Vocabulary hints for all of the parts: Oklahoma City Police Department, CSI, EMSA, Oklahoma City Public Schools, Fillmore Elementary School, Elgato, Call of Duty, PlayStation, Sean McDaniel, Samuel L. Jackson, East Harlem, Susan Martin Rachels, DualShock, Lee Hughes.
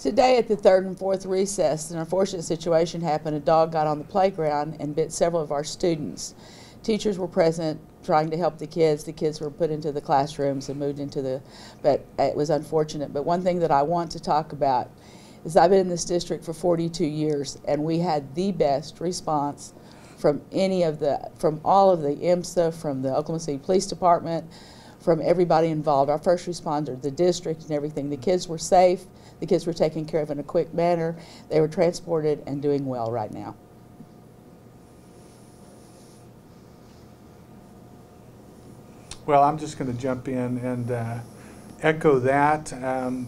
Today at the third and fourth recess, an unfortunate situation happened. A dog got on the playground and bit several of our students. Teachers were present trying to help the kids. The kids were put into the classrooms and moved into the, but it was unfortunate. But one thing that I want to talk about is I've been in this district for 42 years, and we had the best response from all of the EMSA, from the Oklahoma City Police Department, from everybody involved, our first responder, the district and everything. The kids were safe, the kids were taken care of in a quick manner, they were transported and doing well right now. Well, I'm just going to jump in and echo that,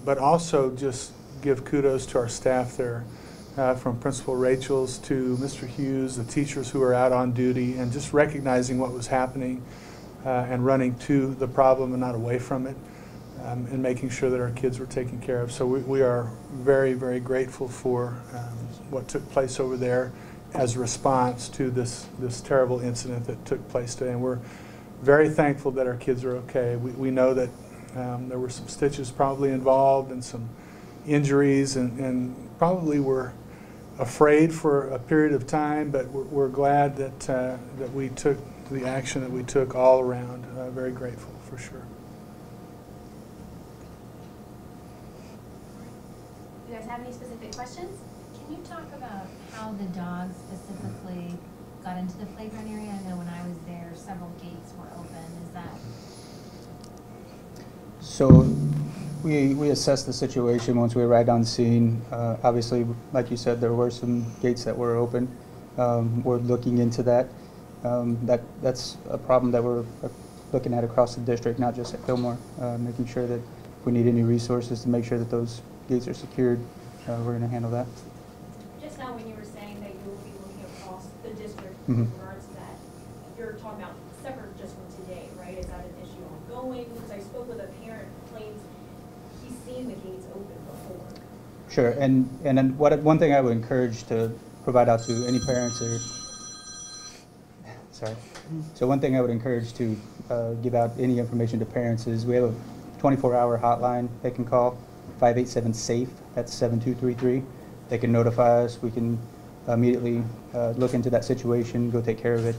but also just give kudos to our staff there, from Principal Rachels to Mr. Hughes, the teachers who are out on duty, and just recognizing what was happening and running to the problem and not away from it, and making sure that our kids were taken care of. So we are very, very grateful for what took place over there as a response to this terrible incident that took place today. And we're very thankful that our kids are okay. We know that there were some stitches probably involved and some injuries, and probably were afraid for a period of time, but we're glad that that we took the action that we took all around. Very grateful for sure. You guys have any specific questions? Can you talk about how the dog specifically got into the playground area? I know when I was there, several gates were open. Is that so? We assessed the situation once we arrived on scene. Obviously, like you said, there were some gates that were open. We're looking into that. That's a problem that we're looking at across the district, not just at Fillmore. Making sure that if we need any resources to make sure that those gates are secured, we're going to handle that. Just now when you were saying that you will be looking across the district in regards to that, you're talking about separate just from today, right? Is that an issue ongoing? Because I spoke with a parent who claims seen the gates open before. Sure, and then one thing I would encourage to provide out to any parents, or sorry, so one thing I would encourage to give out any information to parents is we have a 24-hour hotline they can call, 587-SAFE. That's 7233. They can notify us. We can immediately look into that situation, go take care of it.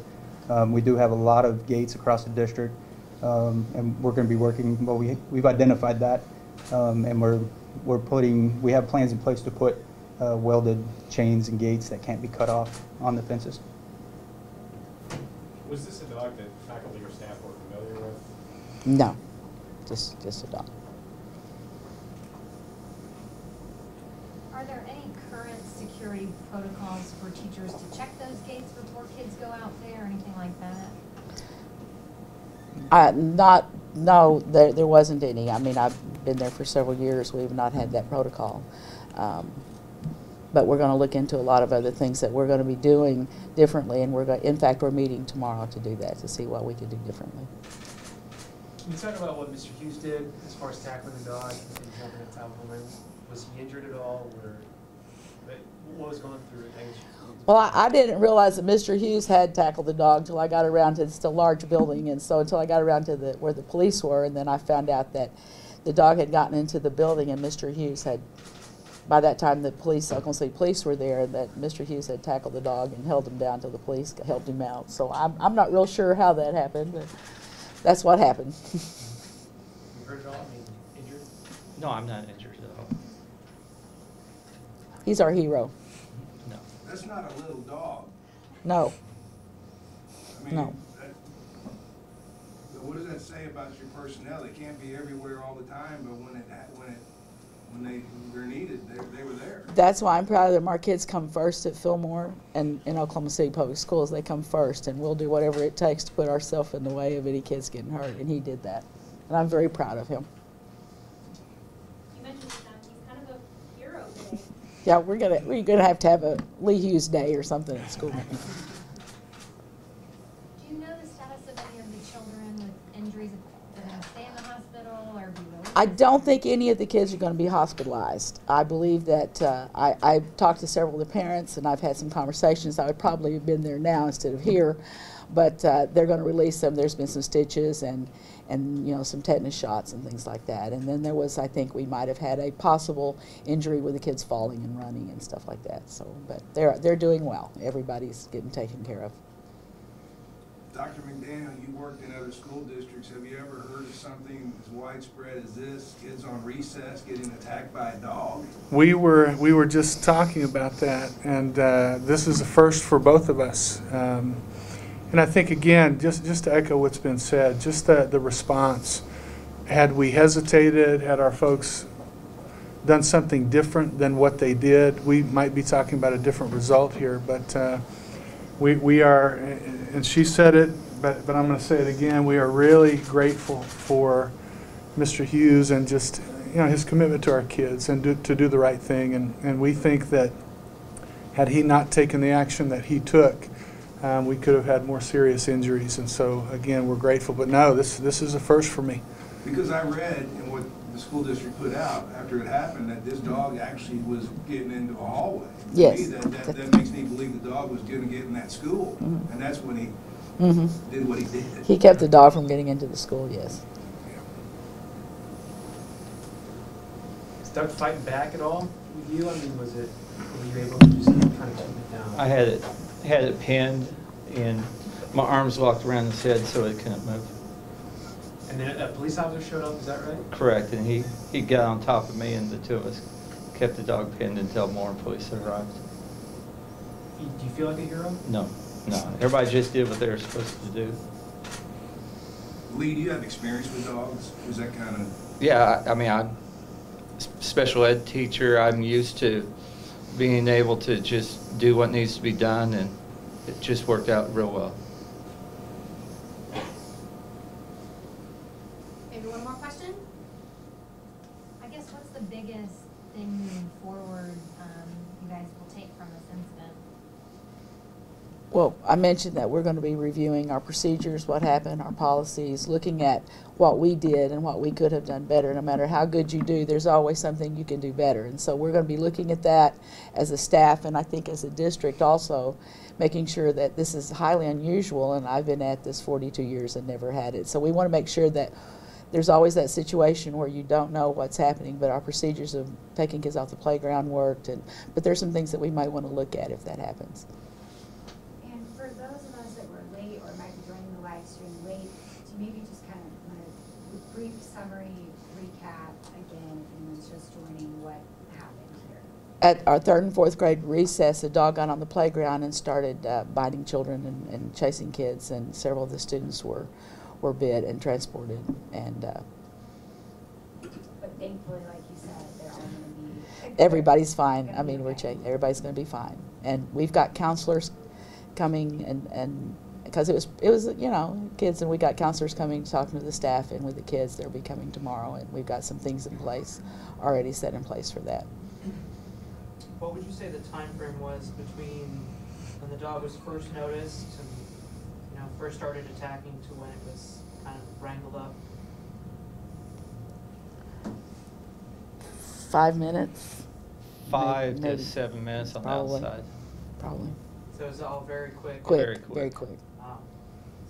We do have a lot of gates across the district, and we're going to be working. Well, we've identified that. And we have plans in place to put welded chains and gates that can't be cut off on the fences. Was this a dog that faculty or staff were familiar with? No, just a dog. Are there any current security protocols for teachers to check those gates before kids go out there or anything like that? No, there wasn't any. I mean, I've been there for several years. We've not had that protocol. But we're going to look into a lot of other things that we're going to be doing differently, and in fact, we're meeting tomorrow to do that, to see what we can do differently. Can you talk about what Mr. Hughes did as far as tackling the dog and holding it top of the limb? Was he injured at all? What was going through it? Well, I didn't realize that Mr. Hughes had tackled the dog until I got around to the large building, and so until I got around to where the police were, and then I found out that the dog had gotten into the building, and Mr. Hughes had, by that time the police, Oklahoma City Police were there, and that Mr. Hughes had tackled the dog and held him down till the police helped him out. So I'm not real sure how that happened, but that's what happened. You heard it all? Injured? No, I'm not injured at all. He's our hero. That's not a little dog. No. I mean, no. What does that say about your personnel? They can't be everywhere all the time, but when they're needed, they were there. That's why I'm proud of them. Our kids come first at Fillmore and in Oklahoma City Public Schools. They come first, and we'll do whatever it takes to put ourselves in the way of any kids getting hurt, and he did that. And I'm very proud of him. You mentioned he's kind of a hero today. Yeah, we're gonna have to have a Lee Hughes Day or something at school. Do you know the status of any of the children with injuries that are gonna stay in the hospital or be released? I don't think any of the kids are going to be hospitalized. I believe that I've talked to several of the parents, and I've had some conversations. I would probably have been there now instead of here, But they're going to release them. There's been some stitches and you know, some tetanus shots and things like that. And then there was, I think we might have had a possible injury with the kids falling and running and stuff like that. So, but they're doing well. Everybody's getting taken care of. Dr. McDaniel, you worked in other school districts. Have you ever heard of something as widespread as this? Kids on recess getting attacked by a dog. We were just talking about that, and this is a first for both of us. And I think, again, just to echo what's been said, just the response. Had we hesitated, had our folks done something different than what they did, we might be talking about a different result here. But we are, and she said it, but I'm going to say it again, we are really grateful for Mr. Hughes and just, you know, his commitment to our kids and to do the right thing. And we think that had he not taken the action that he took, we could have had more serious injuries, and so again, we're grateful. But no, this is a first for me. Because I read in what the school district put out after it happened that this dog actually was getting into a hallway. Yes. To me, that makes me believe the dog was going to get in that school, mm-hmm. and that's when he did what he did. He kept the dog from getting into the school. Yes. Yeah. Started fighting back at all with you? I mean, were you able to just kind of tone it down? I had it pinned, and my arms locked around his head so it couldn't move. And then a police officer showed up, is that right? Correct, and he got on top of me, and the two of us kept the dog pinned until more police arrived. Do you feel like a hero? No, no. Everybody just did what they were supposed to do. Lee, do you have experience with dogs? Is that kind of... Yeah, I mean, I'm a special ed teacher. I'm used to being able to just do what needs to be done, and it just worked out real well. Maybe one more question? I guess what's the biggest thing moving forward you guys will take from this incident? Well, I mentioned that we're going to be reviewing our procedures, what happened, our policies, looking at what we did and what we could have done better. No matter how good you do, there's always something you can do better. And so we're going to be looking at that as a staff, and I think as a district also, making sure that this is highly unusual, and I've been at this 42 years and never had it. So we want to make sure that there's always that situation where you don't know what's happening, but our procedures of taking kids off the playground worked. But there's some things that we might want to look at if that happens. At our third and fourth grade recess, a dog got on the playground and started biting children and chasing kids, and several of the students were bit and transported. And but thankfully, like you said, they're all going to be... Everybody's fine. I mean, we're checking. Everybody's going to be fine. And we've got counselors coming, and because it was, you know, kids, and we got counselors coming, talking to the staff, and with the kids, they'll be coming tomorrow, and we've got some things in place, already set in place for that. What would you say the time frame was between when the dog was first noticed and, you know, first started attacking to when it was kind of wrangled up? 5 minutes. 5 to 7 minutes on probably. The outside. Probably. So it was all very quick. Very quick. Very quick. Wow.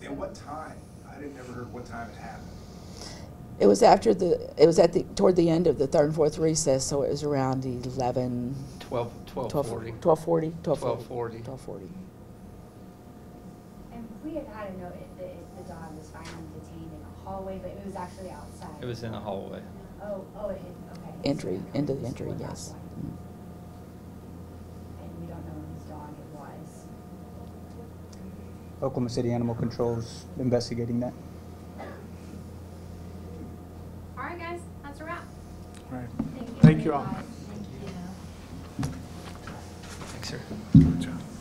And what time? I didn't ever hear what time it happened. It was after toward the end of the third and fourth recess, so it was around 11. 12:40. And we had had a note that the dog was finally detained in a hallway, but it was actually outside. It was in a hallway. Oh, it hit, okay. Entry, into the entry, yes. And we don't know whose dog it was. Oklahoma City Animal Control is investigating that. All right, guys, that's a wrap. All right. Thank you all. Thank you. Thanks, sir. Good job.